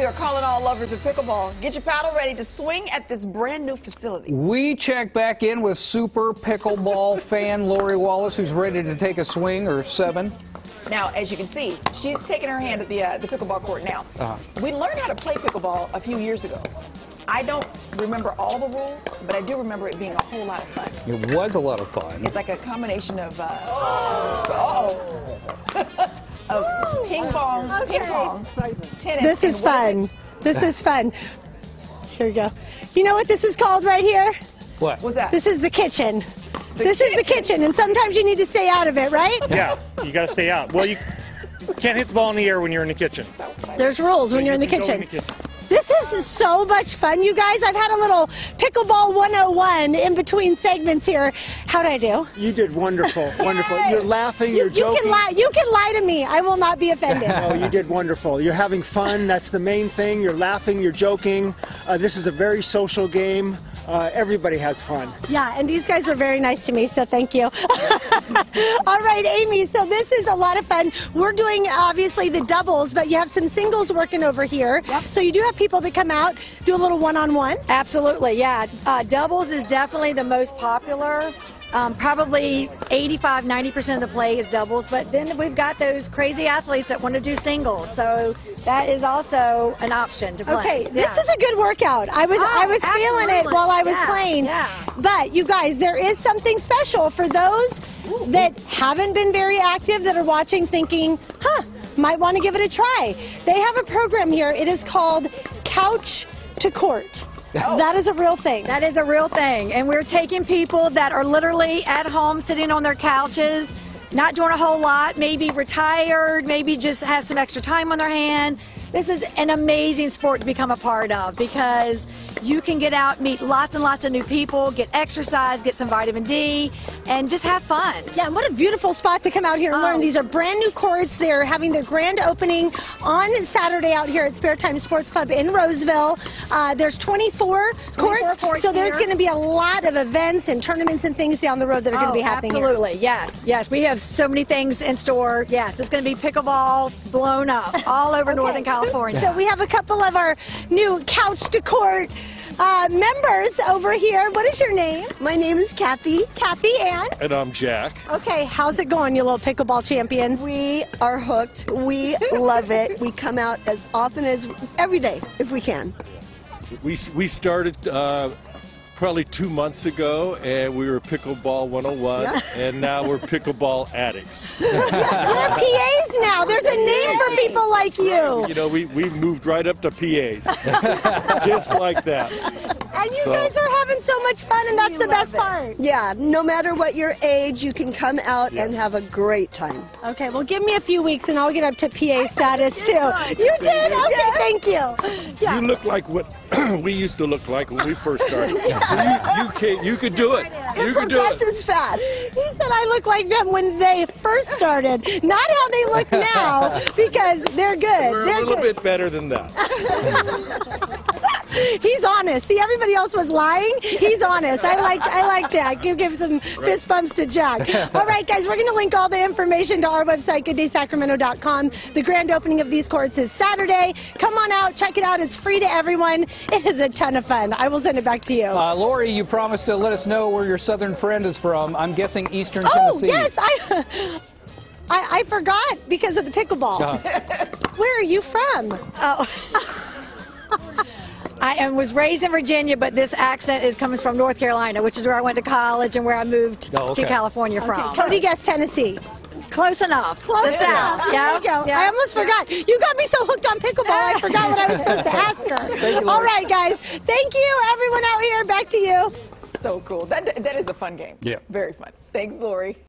We are calling all lovers of pickleball. Get your paddle ready to swing at this brand new facility. We check back in with super pickleball fan Lori Wallace, who's ready to take a swing or seven. Now, as you can see, she's taking her hand at the pickleball court now. We learned how to play pickleball a few years ago. I don't remember all the rules, but I do remember it being a whole lot of fun. It was a lot of fun. It's like a combination of, of ping pong, tennis. This is fun. This is fun. Here we go. You know what this is called right here? What? What's that? This is the kitchen. This is the kitchen, and sometimes you need to stay out of it, right? Yeah, you got to stay out. Well, you can't hit the ball in the air when you're in the kitchen. There's rules when you're in the kitchen. This is so much fun, you guys. I've had a little Pickleball 101 in between segments here. How'd I do? You did wonderful, wonderful. You're laughing, you're joking. You can lie to me. I will not be offended. Oh, you did wonderful. You're having fun. That's the main thing. You're laughing, you're joking. This is a very social game. Everybody has fun. Yeah, and these guys were very nice to me, so thank you. All right, Amy, so this is a lot of fun. We're doing, obviously, the doubles, but you have some singles working over here. Yep. So you do have people that come out, do a little one-on-one? Absolutely, yeah. Doubles is definitely the most popular. Probably 85, 90% of the play is doubles, but then we've got those crazy athletes that want to do singles, so that is also an option to play. Okay, this is a good workout. I was feeling it while I was playing. Yeah. But you guys, there is something special for those that haven't been very active, that are watching, thinking, huh, might want to give it a try. They have a program here. It is called Couch to Court. Oh. That is a real thing. That is a real thing. And we're taking people that are literally at home sitting on their couches, not doing a whole lot, maybe retired, maybe just have some extra time on their hand. This is an amazing sport to become a part of because you can get out, meet lots and lots of new people, get exercise, get some vitamin D, and just have fun. Yeah, and what a beautiful spot to come out here and learn. These are brand new courts. They're having their grand opening on Saturday out here at Spare Time Sports Club in Roseville. There's 24 courts, so there's going to be a lot of events and tournaments and things down the road that are going to be happening here. Yes, yes. We have so many things in store. Yes, it's going to be pickleball blown up all over Northern California. So we have a couple of our new Couch to Court members over here. What is your name? My name is Kathy. Kathy Ann. And I'm Jack. Okay, how's it going, you little pickleball champions? We are hooked. We love it. We come out as often as every day if we can. We started probably 2 months ago, and we were Pickleball 101, and now we're Pickleball Addicts. We're PAs now. There's a name for people like you. You know, we moved right up to PAs, just like that. And you guys are having so much fun, and that's the best part. Yeah, no matter what your age, you can come out and have a great time. Okay, well, give me a few weeks, and I'll get up to PA status, too. You did? Okay, thank you. Yeah. You look like what we used to look like when we first started. You could do it. It progresses fast. He said I look like them when they first started, not how they look now, because they're good. We're a little bit better than that. He's honest. See, everybody else was lying. He's honest. I like Jack. You give some fist bumps to Jack. All right, guys, we're going to link all the information to our website, gooddaySacramento.com. The grand opening of these courts is Saturday. Come on out. Check it out. It's free to everyone. It is a ton of fun. I will send it back to you. Lori, you promised to let us know where your southern friend is from. I'm guessing eastern Tennessee. Oh, yes. I forgot because of the pickleball. Where are you from? I was raised in Virginia, but this accent is coming from North Carolina, which is where I went to college and where I moved to California from. Cody Guest, Tennessee. Close enough. Close enough. Yeah. I almost forgot. You got me so hooked on pickleball, I forgot what I was supposed to ask her. All right, guys. Thank you, everyone out here. Back to you. So cool. That is a fun game. Yeah. Very fun. Thanks, Lori.